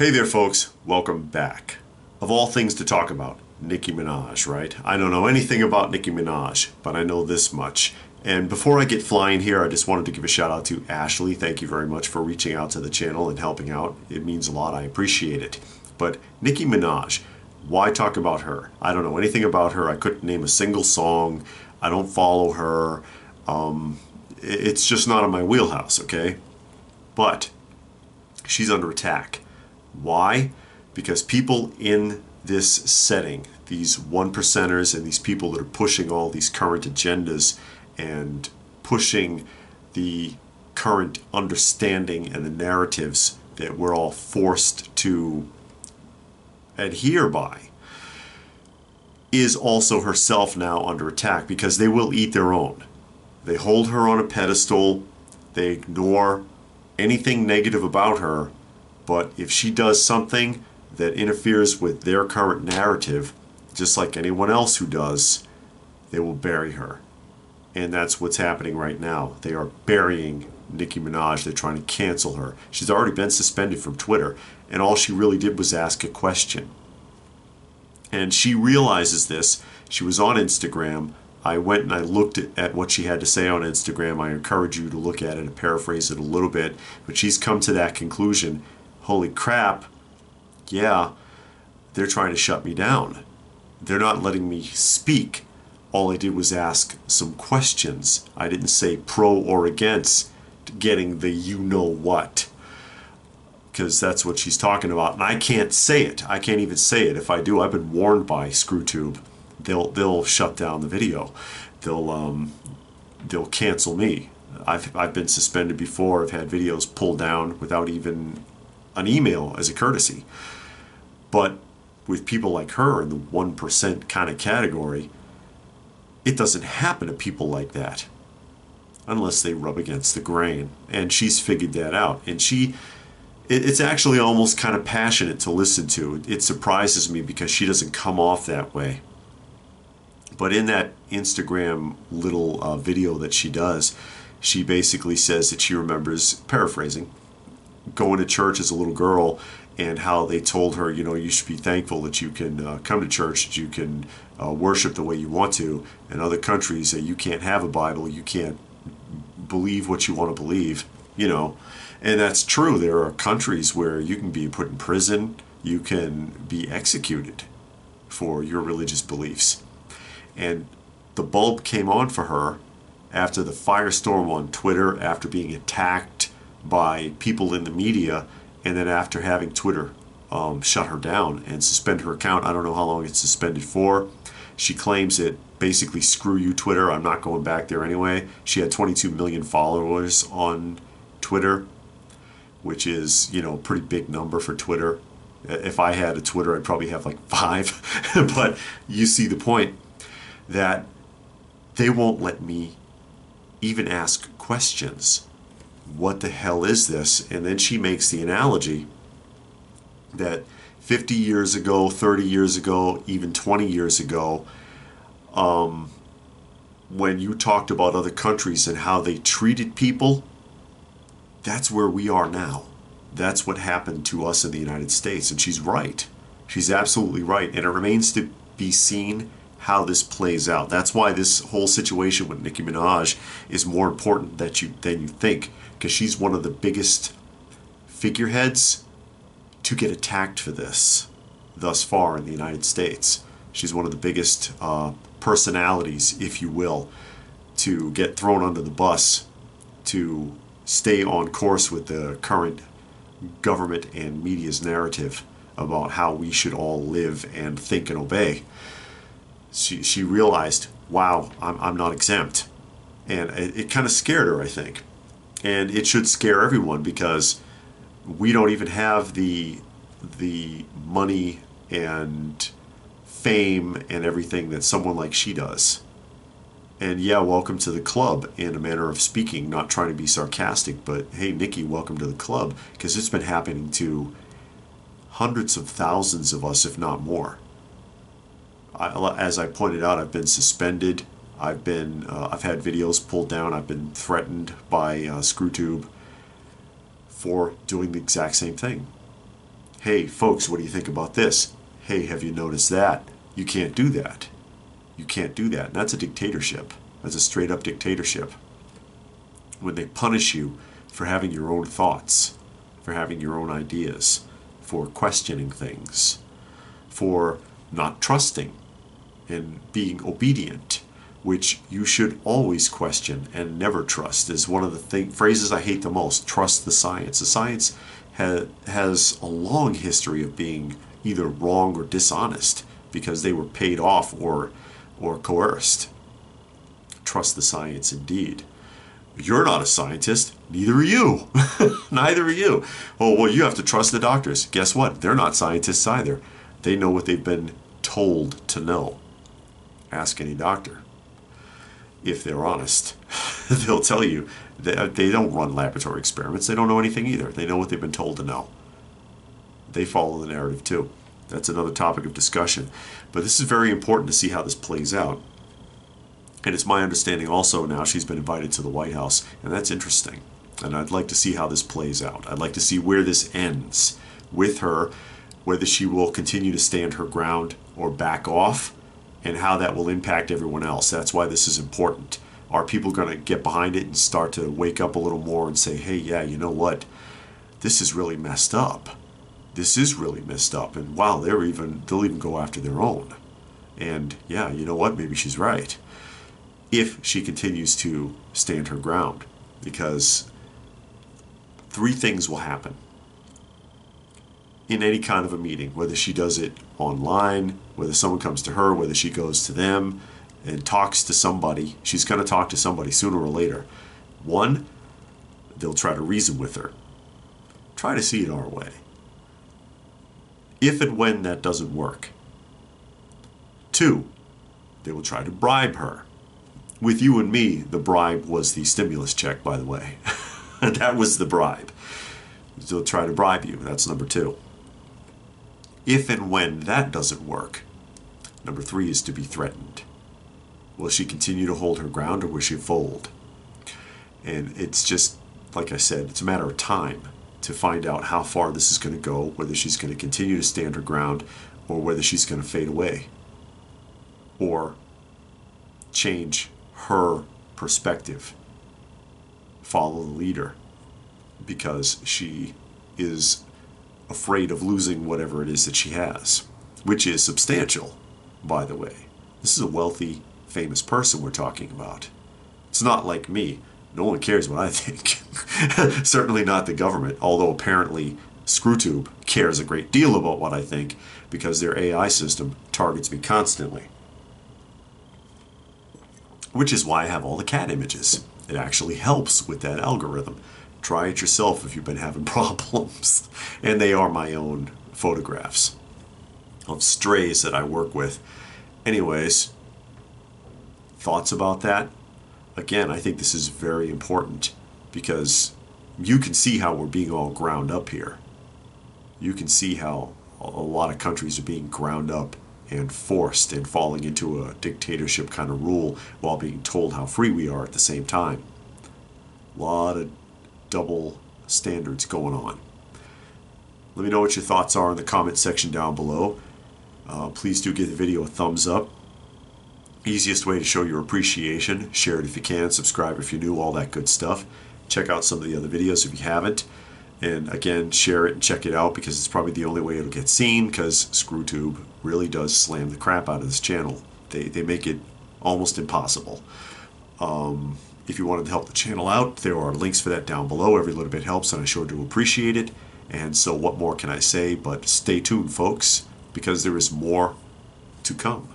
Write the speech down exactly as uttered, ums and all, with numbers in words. Hey there folks, welcome back. Of all things to talk about, Nicki Minaj, right? I don't know anything about Nicki Minaj, but I know this much. And before I get flying here, I just wanted to give a shout out to Ashley. Thank you very much for reaching out to the channel and helping out. It means a lot, I appreciate it. But Nicki Minaj, why talk about her? I don't know anything about her. I couldn't name a single song. I don't follow her. Um, it's just not in my wheelhouse, okay? But she's under attack. Why? Because people in this setting, these one percenters and these people that are pushing all these current agendas and pushing the current understanding and the narratives that we're all forced to adhere by, is also herself now under attack because they will eat their own. They hold her on a pedestal, they ignore anything negative about her. But if she does something that interferes with their current narrative, just like anyone else who does, they will bury her. And that's what's happening right now. They are burying Nicki Minaj. They're trying to cancel her. She's already been suspended from Twitter, and all she really did was ask a question. And she realizes this. She was on Instagram. I went and I looked at what she had to say on Instagram. I encourage you to look at it and paraphrase it a little bit. But she's come to that conclusion. Holy crap, yeah, they're trying to shut me down. They're not letting me speak. All I did was ask some questions. I didn't say pro or against getting the you-know-what, because that's what she's talking about. And I can't say it. I can't even say it. If I do, I've been warned by ScrewTube. They'll, they'll shut down the video. They'll, um, they'll cancel me. I've, I've been suspended before. I've had videos pulled down without even an email as a courtesy. But with people like her in the one percent kind of category, it doesn't happen to people like that unless they rub against the grain. And she's figured that out. And she, it's actually almost kind of passionate to listen to. It surprises me because she doesn't come off that way. But in that Instagram little uh, video that she does, she basically says that she remembers, paraphrasing, going to church as a little girl and how they told her, you know, you should be thankful that you can uh, come to church, that you can uh, worship the way you want to. In other countries, that you can't have a Bible, you can't believe what you want to believe, you know. And that's true. There are countries where you can be put in prison, you can be executed for your religious beliefs. And the bulb came on for her after the firestorm on Twitter, after being attacked by people in the media, and then after having Twitter um, shut her down and suspend her account. I don't know how long it's suspended for. She claims it basically, screw you Twitter, I'm not going back there anyway. She had twenty-two million followers on Twitter, which is, you know, a pretty big number for Twitter. If I had a Twitter, I'd probably have like five. But you see the point, that they won't let me even ask questions. What the hell is this? And then she makes the analogy that fifty years ago, thirty years ago, even twenty years ago, um, when you talked about other countries and how they treated people, that's where we are now. That's what happened to us in the United States. And she's right. She's absolutely right. And it remains to be seen how this plays out. That's why this whole situation with Nicki Minaj is more important that you, than you think, because she's one of the biggest figureheads to get attacked for this thus far in the United States. She's one of the biggest uh, personalities, if you will, to get thrown under the bus, to stay on course with the current government and media's narrative about how we should all live and think and obey. She, she realized, wow, I'm, I'm not exempt. And it, it kind of scared her, I think. And it should scare everyone, because we don't even have the, the money and fame and everything that someone like she does. And yeah, welcome to the club, in a manner of speaking, not trying to be sarcastic, but hey, Nicki, welcome to the club, because it's been happening to hundreds of thousands of us, if not more. I, as I pointed out, I've been suspended. I've been, uh, I've had videos pulled down. I've been threatened by uh, ScrewTube for doing the exact same thing. Hey, folks, what do you think about this? Hey, have you noticed that? You can't do that. You can't do that. And that's a dictatorship. That's a straight-up dictatorship. When they punish you for having your own thoughts, for having your own ideas, for questioning things, for not trusting and being obedient, which you should always question and never trust, is one of the thing, phrases I hate the most. Trust the science. The science ha, has a long history of being either wrong or dishonest because they were paid off or, or coerced. Trust the science indeed. You're not a scientist. Neither are you. Neither are you. Oh, well, you have to trust the doctors. Guess what? They're not scientists either. They know what they've been told to know. Ask any doctor. If they're honest, they'll tell you that they don't run laboratory experiments. They don't know anything either. They know what they've been told to know. They follow the narrative too. That's another topic of discussion. But this is very important to see how this plays out. And it's my understanding also now she's been invited to the White House, and that's interesting. And I'd like to see how this plays out. I'd like to see where this ends with her, whether she will continue to stand her ground or back off, and how that will impact everyone else. That's why this is important. Are people going to get behind it and start to wake up a little more and say, hey, yeah, you know what? This is really messed up. This is really messed up. And wow, they're even, they'll even go after their own. And yeah, you know what? Maybe she's right. If she continues to stand her ground, because three things will happen in any kind of a meeting, whether she does it online, whether someone comes to her, whether she goes to them and talks to somebody. She's going to talk to somebody sooner or later. One, they'll try to reason with her. Try to see it our way. If and when that doesn't work. Two, they will try to bribe her. With you and me, the bribe was the stimulus check, by the way. That was the bribe. They'll try to bribe you. That's number two. If and when that doesn't work, number three is to be threatened. Will she continue to hold her ground, or will she fold? And it's just, like I said, it's a matter of time to find out how far this is going to go, whether she's going to continue to stand her ground, or whether she's going to fade away, or change her perspective. Follow the leader, because she is afraid of losing whatever it is that she has, which is substantial, by the way. This is a wealthy, famous person we're talking about. It's not like me. No one cares what I think. Certainly not the government, although apparently ScrewTube cares a great deal about what I think, because their A I system targets me constantly. Which is why I have all the cat images. It actually helps with that algorithm. Try it yourself if you've been having problems. And they are my own photographs of strays that I work with. Anyways, thoughts about that? Again, I think this is very important, because you can see how we're being all ground up here. You can see how a lot of countries are being ground up and forced and falling into a dictatorship kind of rule while being told how free we are at the same time. A lot of double standards going on. Let me know what your thoughts are in the comment section down below. Uh, please do give the video a thumbs up. Easiest way to show your appreciation. Share it if you can. Subscribe if you're new. All that good stuff. Check out some of the other videos if you haven't. And again, share it and check it out, because it's probably the only way it'll get seen, because ScrewTube really does slam the crap out of this channel. They, they make it almost impossible. Um, if you wanted to help the channel out, there are links for that down below. Every little bit helps, and I sure do appreciate it. And so what more can I say? But stay tuned, folks, because there is more to come.